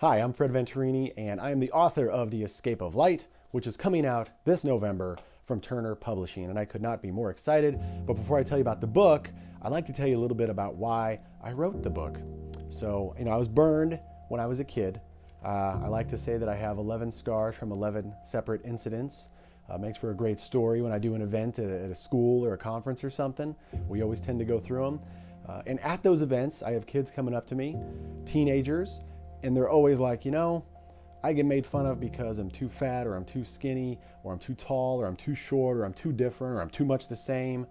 Hi, I'm Fred Venturini, and I am the author of The Escape of Light, which is coming out this November from Turner Publishing, and I could not be more excited. But before I tell you about the book, I'd like to tell you a little bit about why I wrote the book. So, I was burned when I was a kid. I like to say that I have 11 scars from 11 separate incidents. Makes for a great story when I do an event at a school or a conference or something. We always tend to go through them. And at those events, I have kids coming up to me, teenagers, and they're always like, I get made fun of because I'm too fat, or I'm too skinny, or I'm too tall, or I'm too short, or I'm too different, or I'm too much the same.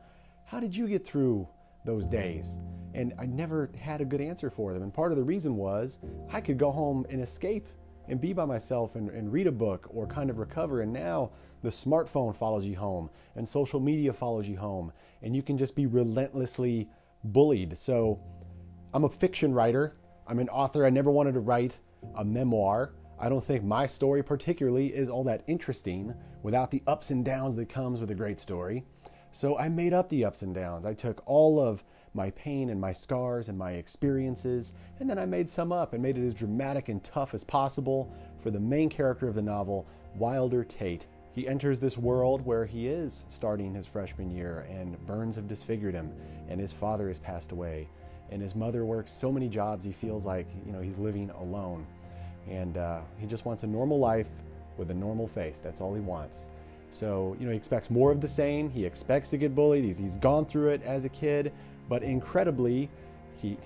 How did you get through those days? And I never had a good answer for them. And part of the reason was I could go home and escape and be by myself and read a book or kind of recover. And now the smartphone follows you home, and social media follows you home, and you can just be relentlessly bullied. So I'm a fiction writer. I'm an author. I never wanted to write a memoir. I don't think my story particularly is all that interesting without the ups and downs that comes with a great story. So I made up the ups and downs. I took all of my pain and my scars and my experiences, and then I made some up and made it as dramatic and tough as possible for the main character of the novel, Wilder Tate. He enters this world where he is starting his freshman year, and burns have disfigured him, and his father has passed away, and his mother works so many jobs he feels like he's living alone, and he just wants a normal life with a normal face. That's all he wants. So he expects more of the same. He expects to get bullied. He's gone through it as a kid, but incredibly, he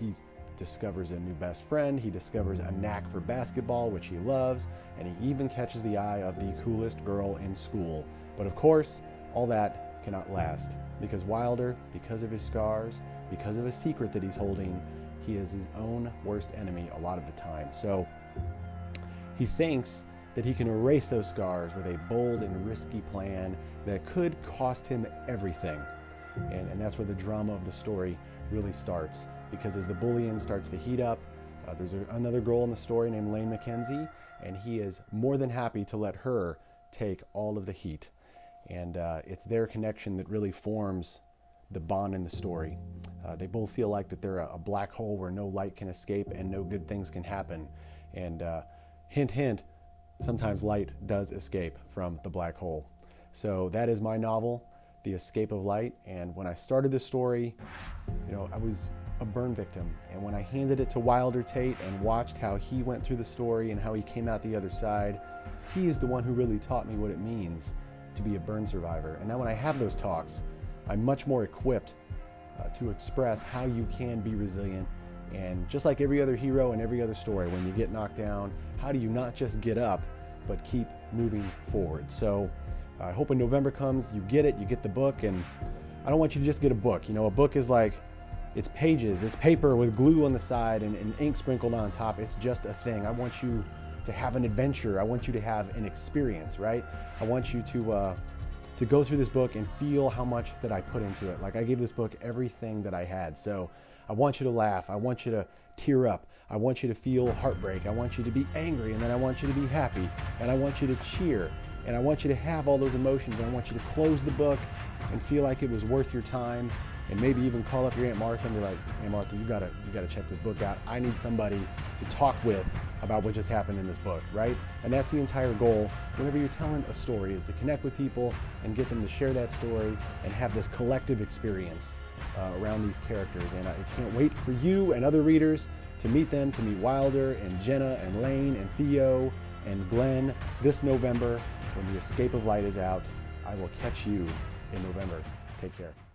discovers a new best friend. He discovers a knack for basketball, which he loves, and he even catches the eye of the coolest girl in school. But of course, all that cannot last, because Wilder, because of his scars, because of a secret that he's holding, he is his own worst enemy a lot of the time. So he thinks that he can erase those scars with a bold and risky plan that could cost him everything. And that's where the drama of the story really starts, because as the bullying starts to heat up, there's another girl in the story named Lane Makansi, and he is more than happy to let her take all of the heat. And it's their connection that really forms the bond in the story. They both feel like that they're a black hole where no light can escape and no good things can happen. And hint, hint, sometimes light does escape from the black hole. So that is my novel, The Escape of Light. And when I started this story, I was a burn victim. And when I handed it to Wilder Tate and watched how he went through the story and how he came out the other side, he is the one who really taught me what it means to be a burn survivor. And now when I have those talks, I'm much more equipped to express how you can be resilient. And just like every other hero in every other story, when you get knocked down, how do you not just get up, but keep moving forward? So I hope when November comes, you get it, you get the book. And I don't want you to just get a book. A book is like, it's pages, it's paper with glue on the side and ink sprinkled on top. It's just a thing. I want you to have an adventure. I want you to have an experience, right? I want you to go through this book and feel how much that I put into it. Like, I gave this book everything that I had. So I want you to laugh. I want you to tear up. I want you to feel heartbreak. I want you to be angry, and then I want you to be happy, and I want you to cheer, and I want you to have all those emotions, and I want you to close the book and feel like it was worth your time, and maybe even call up your Aunt Martha and be like, "Hey Martha, you gotta check this book out. I need somebody to talk with about what just happened in this book," right? And that's the entire goal whenever you're telling a story, is to connect with people and get them to share that story and have this collective experience around these characters. And I can't wait for you and other readers to meet them, to meet Wilder and Jenna and Lane and Theo and Glenn this November when The Escape of Light is out. I will catch you in November. Take care.